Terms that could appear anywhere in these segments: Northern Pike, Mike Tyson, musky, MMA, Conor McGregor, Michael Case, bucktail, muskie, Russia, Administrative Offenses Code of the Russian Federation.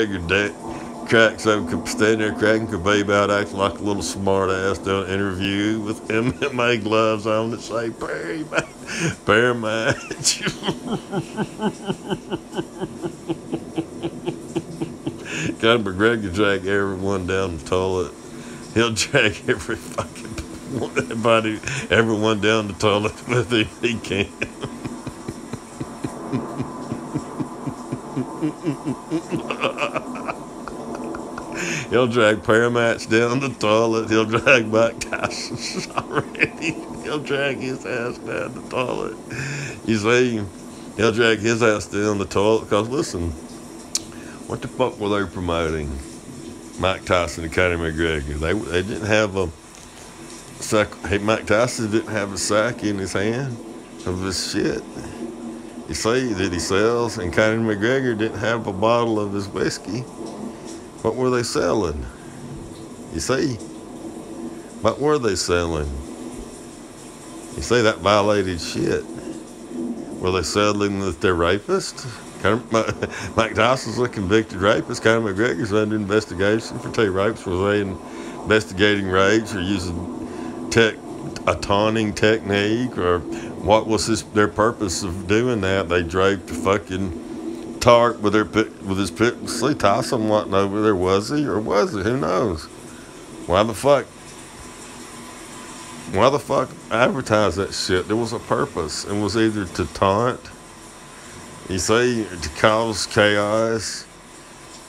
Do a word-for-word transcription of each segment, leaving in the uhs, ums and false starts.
McGregor deck, cracks open, could stand there cracking kebab out, acting like a little smart ass doing an interview with M M A gloves on that say, "Bear, bear match." Conor McGregor drag everyone down the toilet. He'll drag every fucking body, everyone down the toilet with him. He can. He'll drag Paramats down the toilet. He'll drag Mike Tyson already. He'll drag his ass down the toilet. You see, he'll drag his ass down the toilet. Because listen, what the fuck were they promoting? Mike Tyson and Conor McGregor. They they didn't have a sack. Hey, Mike Tyson didn't have a sack in his hand of this shit. You see, that he sells, and Conor McGregor didn't have a bottle of his whiskey. What were they selling? You see? What were they selling? You see, that violated shit. Were they selling that they're rapists? Conor, Mike Tyson's a convicted rapist. Conor McGregor's under investigation for two rapes. Were they investigating rage or using tech, a taunting technique, or what was his, their purpose of doing that? They draped a fucking tarp with their with his pit. See, Tyson wasn't over there, was he? Or was it? Who knows? Why the fuck? Why the fuck advertise that shit? There was a purpose. It was either to taunt, you see, to cause chaos.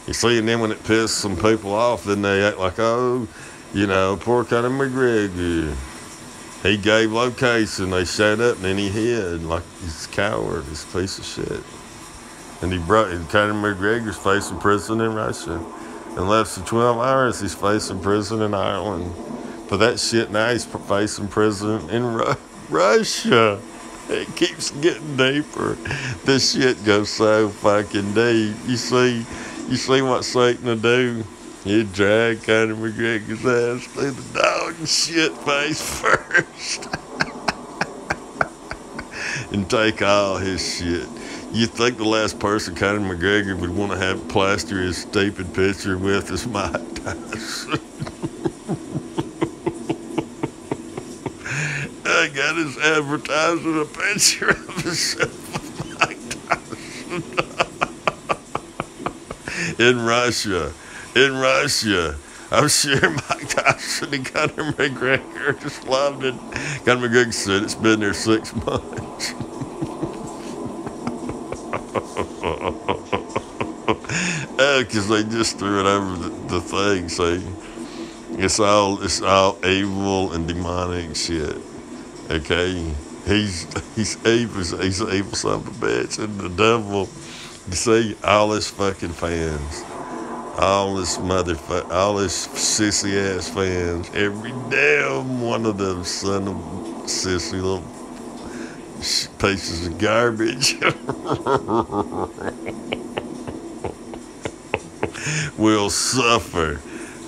You see, and then when it pissed some people off, then they act like, oh, you know, poor Conor McGregor. He gave location, they shut up, and then he hid like he's a coward, this piece of shit. And he brought and Conor McGregor's facing prison in Russia. And left for twelve hours, he's facing prison in Ireland. For that shit, now he's facing prison in Ru Russia. It keeps getting deeper. This shit goes so fucking deep. You see, you see what Satan will do? He'd drag Conor McGregor's ass through the dog shit face first and take all his shit. You think the last person Conor McGregor would want to have plaster his stupid picture with is Mike Tyson. I got his advertising a picture of himself with Mike Tyson in Russia. In Russia. I'm sure Mike Tyson and Conor McGregor just loved it. Conor McGregor said it's been there six months. Oh, because they just threw it over the, the thing. See, it's all it's all evil and demonic shit. Okay, he's he's evil. He's an evil son of a bitch and the devil. You see, all his fucking fans. All his motherfucker, all his sissy ass fans, every damn one of them son of sissy little pieces of garbage will suffer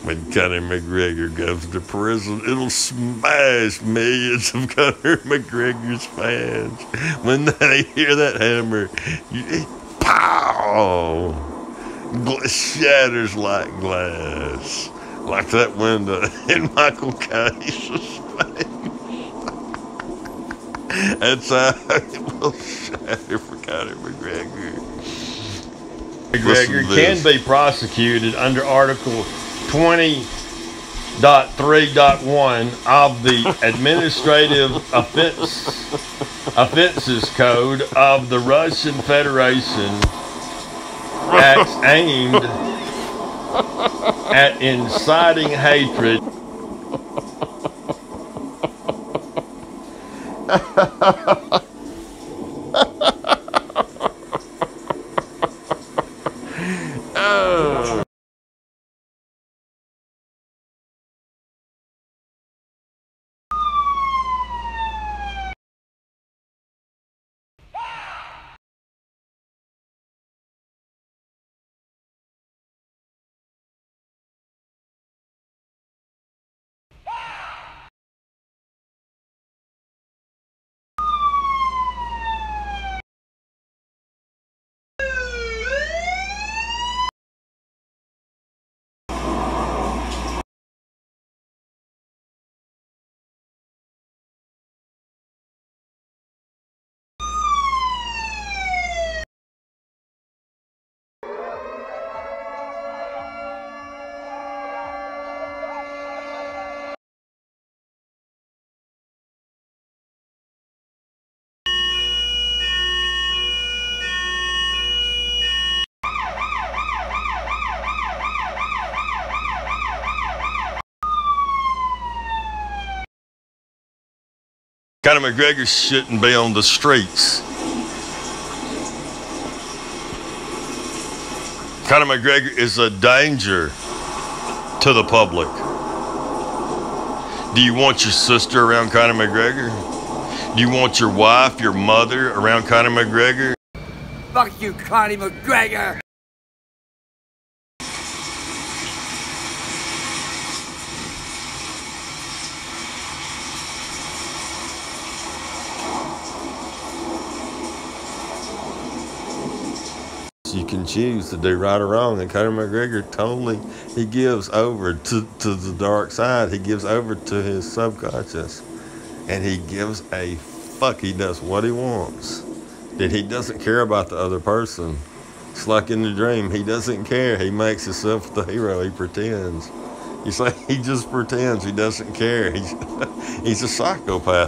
when Conor McGregor goes to prison. It'll smash millions of Conor McGregor's fans when they hear that hammer. You, pow! Shatters like glass, like that window in Michael Case's face. That's how it will shatter for Conor McGregor. McGregor can be prosecuted under Article twenty point three point one of the Administrative Offenses Code of the Russian Federation. Acts aimed at inciting hatred. Oh. Conor McGregor shouldn't be on the streets. Conor McGregor is a danger to the public. Do you want your sister around Conor McGregor? Do you want your wife, your mother around Conor McGregor? Fuck you, Conor McGregor! You can choose to do right or wrong, and Conor McGregor totally, he gives over to, to the dark side. He gives over to his subconscious, and he gives a fuck. He does what he wants, and he doesn't care about the other person. It's like in the dream. He doesn't care. He makes himself the hero. He pretends. He's like, he just pretends. He doesn't care. He's, he's a psychopath.